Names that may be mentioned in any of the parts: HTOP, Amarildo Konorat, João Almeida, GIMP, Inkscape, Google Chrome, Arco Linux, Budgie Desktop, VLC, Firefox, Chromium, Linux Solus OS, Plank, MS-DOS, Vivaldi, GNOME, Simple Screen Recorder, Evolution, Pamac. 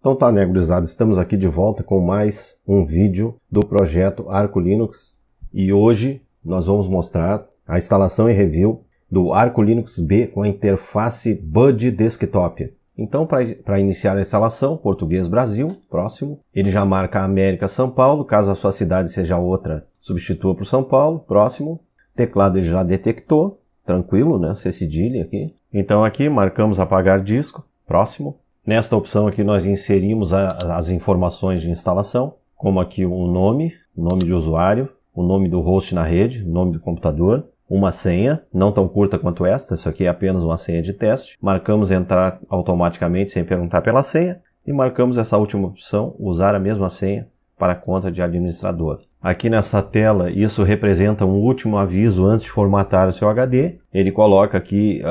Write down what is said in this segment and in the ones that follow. Então tá, né, gurizada, estamos aqui de volta com mais um vídeo do projeto Arco Linux e hoje nós vamos mostrar a instalação e review do Arco Linux B com a interface Budgie Desktop. Então, para iniciar a instalação, português Brasil, próximo. Ele já marca América, São Paulo, caso a sua cidade seja outra, substitua por São Paulo, próximo. Teclado ele já detectou, tranquilo, né, C cedilha aqui. Então aqui marcamos apagar disco, próximo. Nesta opção aqui nós inserimos as informações de instalação, como aqui um nome, o nome de usuário, o nome do host na rede, o nome do computador, uma senha, não tão curta quanto esta, isso aqui é apenas uma senha de teste. Marcamos entrar automaticamente sem perguntar pela senha e marcamos essa última opção, usar a mesma senha para a conta de administrador. Aqui nessa tela isso representa um último aviso antes de formatar o seu HD. Ele coloca aqui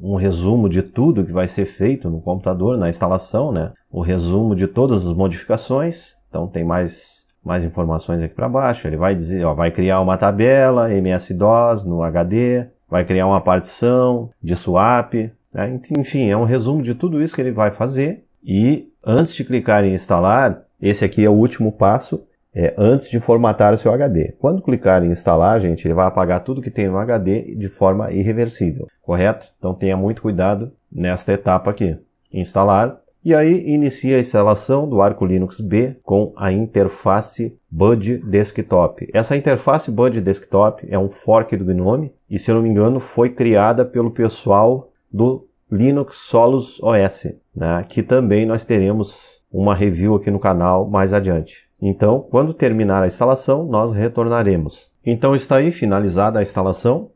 um resumo de tudo que vai ser feito no computador, na instalação, né? O resumo de todas as modificações. Então tem mais informações aqui para baixo. Ele vai dizer, ó, vai criar uma tabela, MS-DOS no HD, vai criar uma partição de swap, né? Enfim, é um resumo de tudo isso que ele vai fazer. E antes de clicar em instalar, esse aqui é o último passo, é antes de formatar o seu HD. Quando clicar em instalar, gente, ele vai apagar tudo que tem no HD de forma irreversível, correto? Então tenha muito cuidado nesta etapa aqui. Instalar. E aí inicia a instalação do Arco Linux B com a interface Budgie Desktop. Essa interface Budgie Desktop é um fork do GNOME e, se eu não me engano, foi criada pelo pessoal do Linux Solus OS, né? Que também nós teremos uma review aqui no canal mais adiante. Então, quando terminar a instalação, nós retornaremos. Então está aí finalizada a instalação.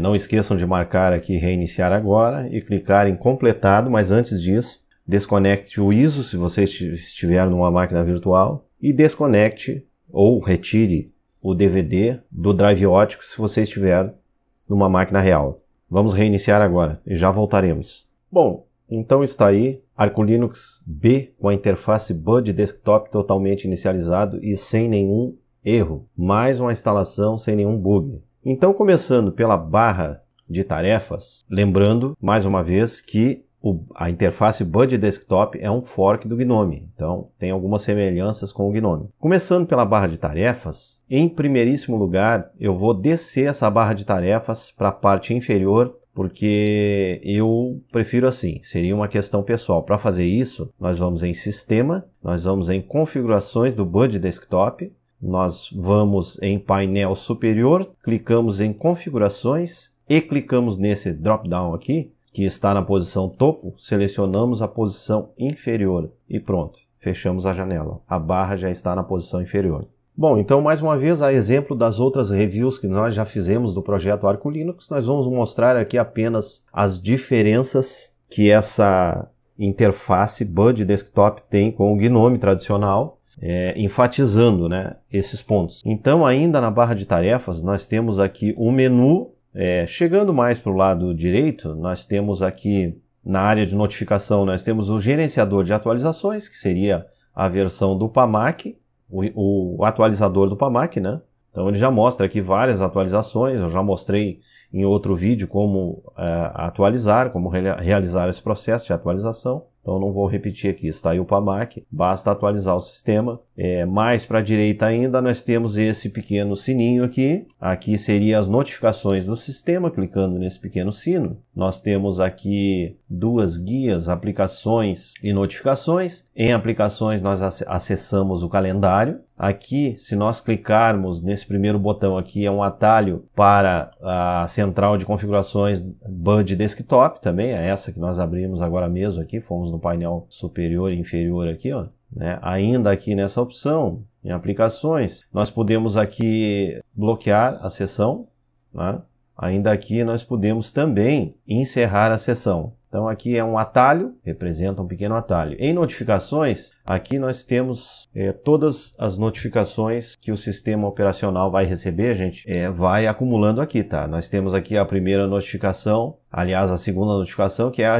Não esqueçam de marcar aqui reiniciar agora e clicar em completado, mas antes disso, desconecte o ISO se você estiver numa máquina virtual e desconecte ou retire o DVD do drive ótico se você estiver numa máquina real. Vamos reiniciar agora e já voltaremos. Bom, então está aí Arco Linux B com a interface Budgie Desktop totalmente inicializado e sem nenhum erro. Mais uma instalação sem nenhum bug. Então, começando pela barra de tarefas, lembrando mais uma vez que a interface Budgie Desktop é um fork do GNOME, então tem algumas semelhanças com o GNOME. Começando pela barra de tarefas, em primeiríssimo lugar eu vou descer essa barra de tarefas para a parte inferior, porque eu prefiro assim, seria uma questão pessoal. Para fazer isso, nós vamos em Sistema, nós vamos em Configurações do Budgie Desktop, nós vamos em Painel Superior, clicamos em Configurações e clicamos nesse drop-down aqui, que está na posição topo, selecionamos a posição inferior e pronto, fechamos a janela. A barra já está na posição inferior. Bom, então mais uma vez, a exemplo das outras reviews que nós já fizemos do projeto Arco Linux, nós vamos mostrar aqui apenas as diferenças que essa interface Budgie Desktop tem com o GNOME tradicional, enfatizando, né, esses pontos. Então ainda na barra de tarefas nós temos aqui o menu. Chegando mais para o lado direito, nós temos aqui na área de notificação, nós temos o gerenciador de atualizações, que seria a versão do Pamac, o atualizador do Pamac, né? Então ele já mostra aqui várias atualizações, eu já mostrei em outro vídeo como atualizar, como realizar esse processo de atualização. Então não vou repetir aqui, está aí o Pamac, basta atualizar o sistema. Mais para a direita ainda nós temos esse pequeno sininho aqui. Aqui seria as notificações do sistema, clicando nesse pequeno sino. Nós temos aqui duas guias, aplicações e notificações. Em aplicações nós acessamos o calendário. Aqui, se nós clicarmos nesse primeiro botão aqui, é um atalho para a central de configurações Budgie Desktop também, é essa que nós abrimos agora mesmo aqui, fomos no painel superior e inferior aqui, ó, né? Ainda aqui nessa opção, em aplicações, nós podemos aqui bloquear a sessão, né? Ainda aqui nós podemos também encerrar a sessão. Então aqui é um atalho, representa um pequeno atalho. Em notificações, aqui nós temos todas as notificações que o sistema operacional vai receber, gente, vai acumulando aqui, tá? Nós temos aqui a primeira notificação, aliás a segunda notificação, que é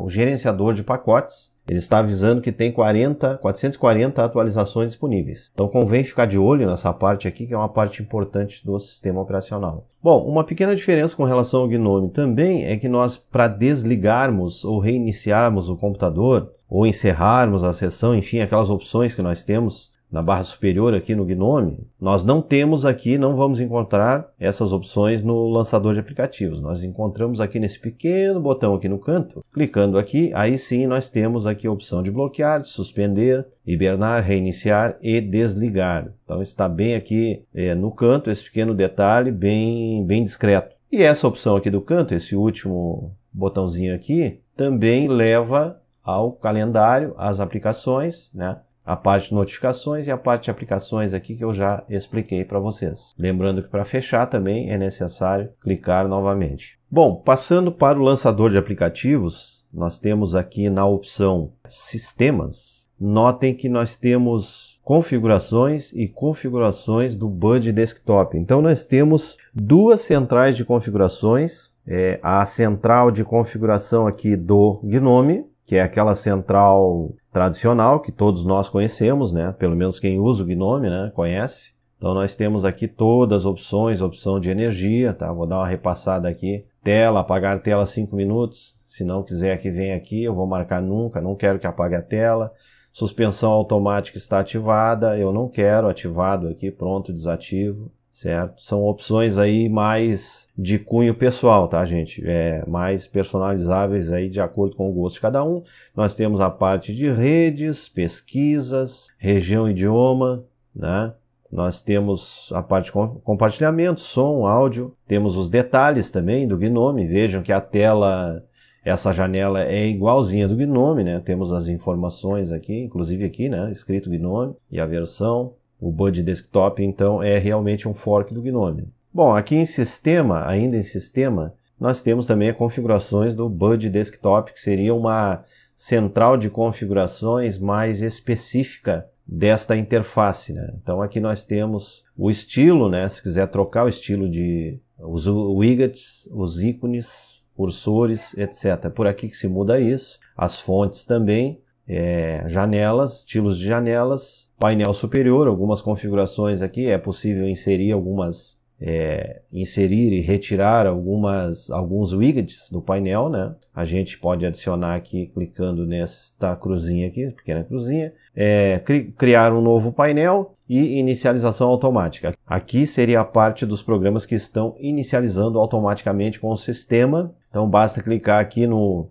o gerenciador de pacotes. Ele está avisando que tem 440 atualizações disponíveis. Então convém ficar de olho nessa parte aqui, que é uma parte importante do sistema operacional. Bom, uma pequena diferença com relação ao GNOME também é que nós, para desligarmos ou reiniciarmos o computador, ou encerrarmos a sessão, enfim, aquelas opções que nós temos na barra superior aqui no GNOME, nós não temos aqui, não vamos encontrar essas opções no lançador de aplicativos. Nós encontramos aqui nesse pequeno botão aqui no canto. Clicando aqui, aí sim nós temos aqui a opção de bloquear, de suspender, hibernar, reiniciar e desligar. Então está bem aqui no canto, esse pequeno detalhe bem discreto. E essa opção aqui do canto, esse último botãozinho aqui, também leva ao calendário, às aplicações, né? A parte de notificações e a parte de aplicações aqui que eu já expliquei para vocês. Lembrando que para fechar também é necessário clicar novamente. Bom, passando para o lançador de aplicativos, nós temos aqui na opção Sistemas. Notem que nós temos configurações e configurações do Budgie Desktop. Então nós temos duas centrais de configurações. A central de configuração aqui do GNOME, que é aquela central tradicional que todos nós conhecemos, né? Pelo menos quem usa o GNOME, né? Conhece. Então nós temos aqui todas as opções, opção de energia, tá? Vou dar uma repassada aqui. Tela, apagar tela 5 minutos. Se não quiser que venha aqui, eu vou marcar nunca, não quero que apague a tela. Suspensão automática está ativada, eu não quero, ativado aqui, pronto, desativo. Certo? São opções aí mais de cunho pessoal, tá, gente? Mais personalizáveis aí de acordo com o gosto de cada um. Nós temos a parte de redes, pesquisas, região e idioma, né? Nós temos a parte de compartilhamento, som, áudio. Temos os detalhes também do GNOME. Vejam que a tela, essa janela é igualzinha do GNOME, né? Temos as informações aqui, inclusive aqui, né? Escrito GNOME e a versão. O Budgie Desktop, então, é realmente um fork do GNOME. Bom, aqui em Sistema, ainda em Sistema, nós temos também as configurações do Budgie Desktop, que seria uma central de configurações mais específica desta interface, né? Então, aqui nós temos o estilo, né? Se quiser trocar o estilo de os widgets, os ícones, cursores, etc. Por aqui que se muda isso. As fontes também. Janelas, estilos de janelas, painel superior, algumas configurações aqui, é possível inserir algumas, inserir e retirar alguns widgets do painel, né? A gente pode adicionar aqui clicando nesta cruzinha aqui, pequena cruzinha, criar um novo painel e inicialização automática. Aqui seria a parte dos programas que estão inicializando automaticamente com o sistema, então basta clicar aqui no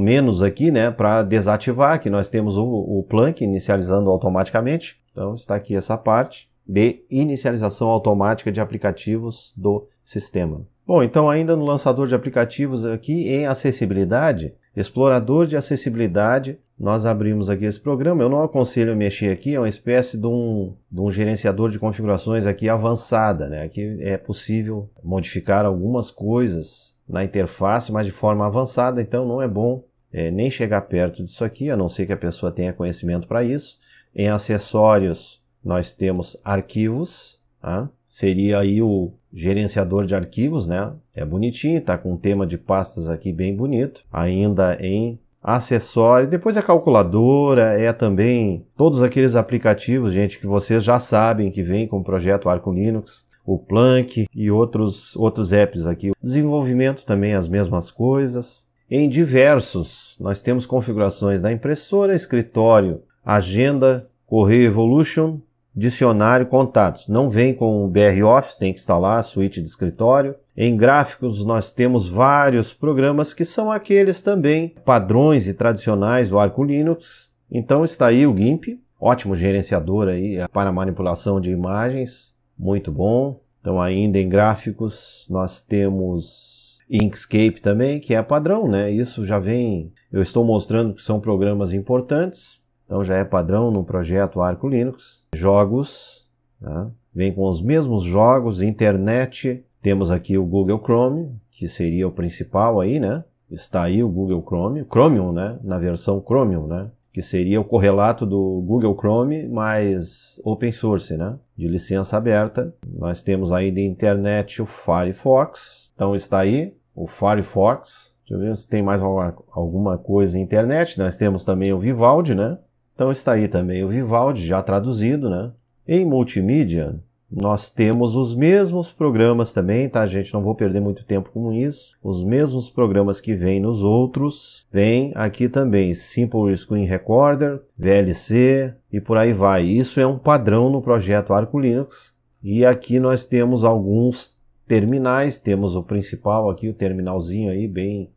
menos aqui, né, para desativar, que nós temos o Plank inicializando automaticamente. Então está aqui essa parte de inicialização automática de aplicativos do sistema. Bom, então ainda no lançador de aplicativos aqui em acessibilidade, explorador de acessibilidade, nós abrimos aqui esse programa. Eu não aconselho mexer aqui, é uma espécie de um gerenciador de configurações aqui avançada, né? Aqui é possível modificar algumas coisas na interface, mas de forma avançada, então não é bom nem chegar perto disso aqui, a não ser que a pessoa tenha conhecimento para isso. Em acessórios, nós temos arquivos, tá? Seria aí o gerenciador de arquivos, né? É bonitinho, tá com um tema de pastas aqui bem bonito. Ainda em acessório, depois a calculadora, também todos aqueles aplicativos, gente, que vocês já sabem que vem com o projeto Arco Linux, o Plank e outros apps aqui. Desenvolvimento também as mesmas coisas. Em diversos, nós temos configurações da impressora, escritório, agenda, correio Evolution, dicionário, contatos. Não vem com o BR Office, tem que instalar a suíte de escritório. Em gráficos, nós temos vários programas que são aqueles também padrões e tradicionais do Arco Linux. Então está aí o GIMP, ótimo gerenciador aí para manipulação de imagens. Muito bom. Então ainda em gráficos nós temos Inkscape também, que é padrão, né? Isso já vem, eu estou mostrando que são programas importantes, então já é padrão no projeto Arco Linux. Jogos, né? Vem com os mesmos jogos. Internet, temos aqui o Google Chrome, que seria o principal aí, né? Está aí o Google Chrome, Chromium, né? Na versão Chromium, né? Que seria o correlato do Google Chrome, mais open source, né? De licença aberta. Nós temos aí de internet o Firefox. Então está aí o Firefox. Deixa eu ver se tem mais alguma coisa em internet. Nós temos também o Vivaldi, né? Então está aí também o Vivaldi, já traduzido, né? Em multimídia, Nós temos os mesmos programas também, tá, gente? Não vou perder muito tempo com isso. Os mesmos programas que vêm nos outros, vêm aqui também. Simple Screen Recorder, VLC e por aí vai. Isso é um padrão no projeto Arco Linux. E aqui nós temos alguns terminais. Temos o principal aqui, o terminalzinho aí, bem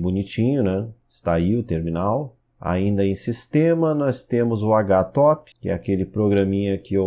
bonitinho, né? Está aí o terminal. Ainda em sistema, nós temos o HTOP, que é aquele programinha que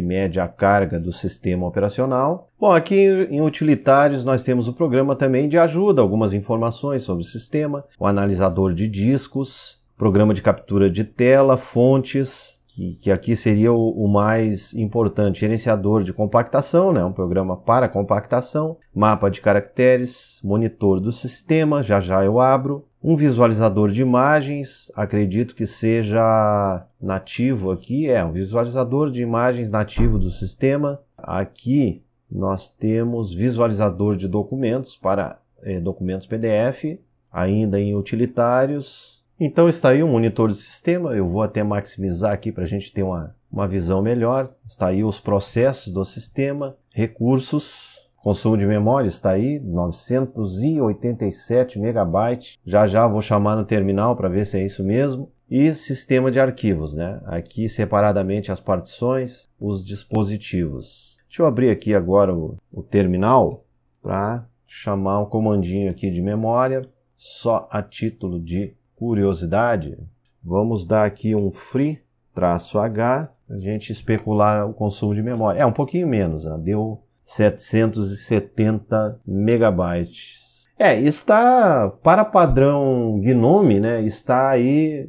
mede a carga do sistema operacional. Bom, aqui em utilitários nós temos o programa também de ajuda, algumas informações sobre o sistema, o analisador de discos, programa de captura de tela, fontes, que aqui seria o mais importante, gerenciador de compactação, né? Um programa para compactação, mapa de caracteres, monitor do sistema, já eu abro. Um visualizador de imagens, acredito que seja nativo aqui, um visualizador de imagens nativo do sistema. Aqui nós temos visualizador de documentos para documentos PDF, ainda em utilitários. Então está aí o monitor do sistema, eu vou até maximizar aqui para a gente ter uma visão melhor. Está aí os processos do sistema, recursos. Consumo de memória está aí, 987 MB. Já vou chamar no terminal para ver se é isso mesmo. E sistema de arquivos, né? Aqui separadamente as partições, os dispositivos. Deixa eu abrir aqui agora o terminal para chamar um comandinho aqui de memória. Só a título de curiosidade, vamos dar aqui um free-h, a gente especular o consumo de memória. É um pouquinho menos, né? Deu 770 megabytes. Está para padrão GNOME, né? Está aí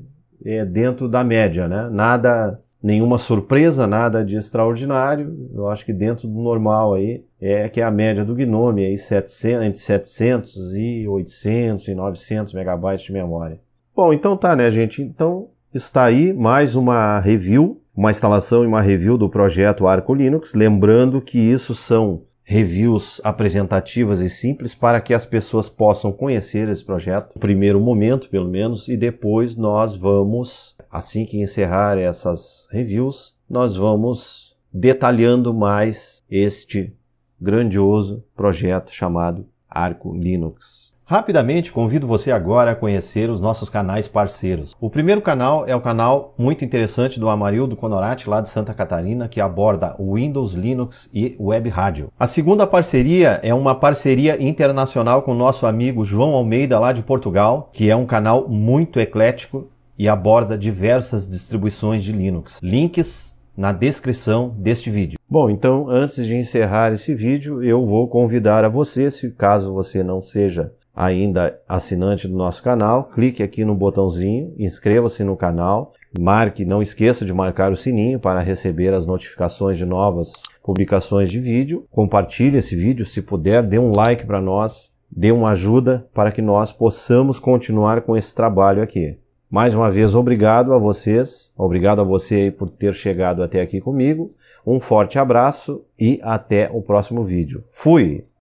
dentro da média, né? Nada, nenhuma surpresa, nada de extraordinário. Eu acho que dentro do normal aí é que é a média do GNOME aí, 700, entre 700 e 800 e 900 megabytes de memória. Bom, então tá, né, gente? Então está aí mais uma review. Uma instalação e uma review do projeto Arco Linux, lembrando que isso são reviews apresentativas e simples para que as pessoas possam conhecer esse projeto, no primeiro momento pelo menos, e depois nós vamos, assim que encerrar essas reviews, nós vamos detalhando mais este grandioso projeto chamado Arco Linux. Rapidamente, convido você agora a conhecer os nossos canais parceiros. O primeiro canal é o canal muito interessante do Amarildo Konorat, lá de Santa Catarina, que aborda o Windows, Linux e Web Rádio. A segunda parceria é uma parceria internacional com o nosso amigo João Almeida, lá de Portugal, que é um canal muito eclético e aborda diversas distribuições de Linux. Links na descrição deste vídeo. Bom, então antes de encerrar esse vídeo, eu vou convidar a você, se caso você não seja ainda assinante do nosso canal, clique aqui no botãozinho, inscreva-se no canal, marque, não esqueça de marcar o sininho para receber as notificações de novas publicações de vídeo, compartilhe esse vídeo, se puder, dê um like para nós, dê uma ajuda para que nós possamos continuar com esse trabalho aqui. Mais uma vez, obrigado a vocês, obrigado a você aí por ter chegado até aqui comigo, um forte abraço e até o próximo vídeo. Fui!